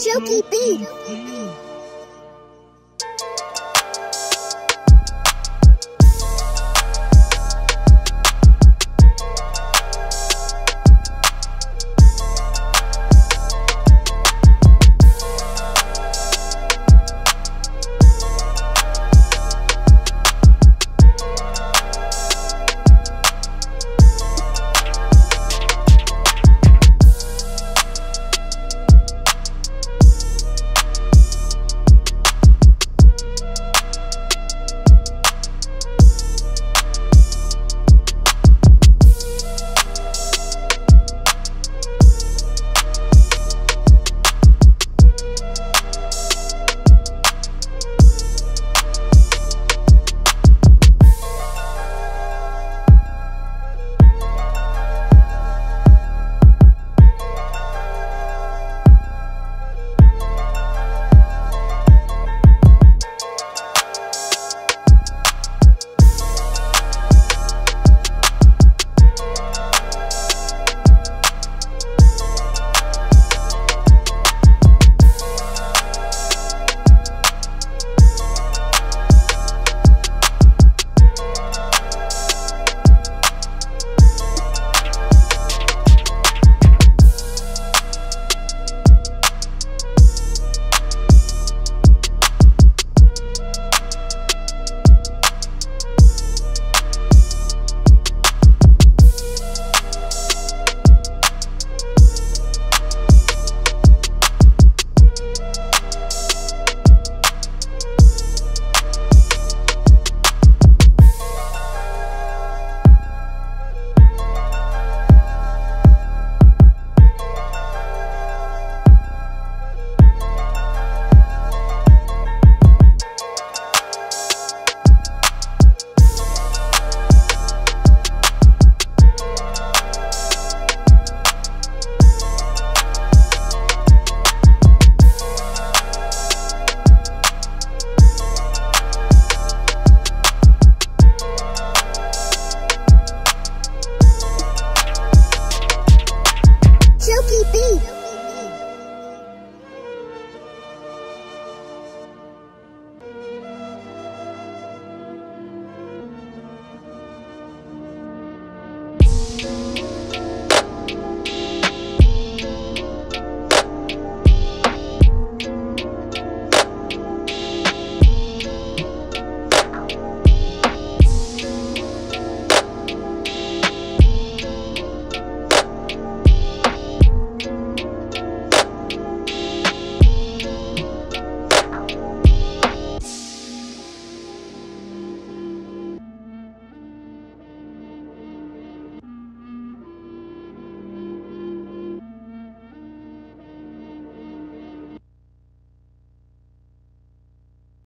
Jokey Bee.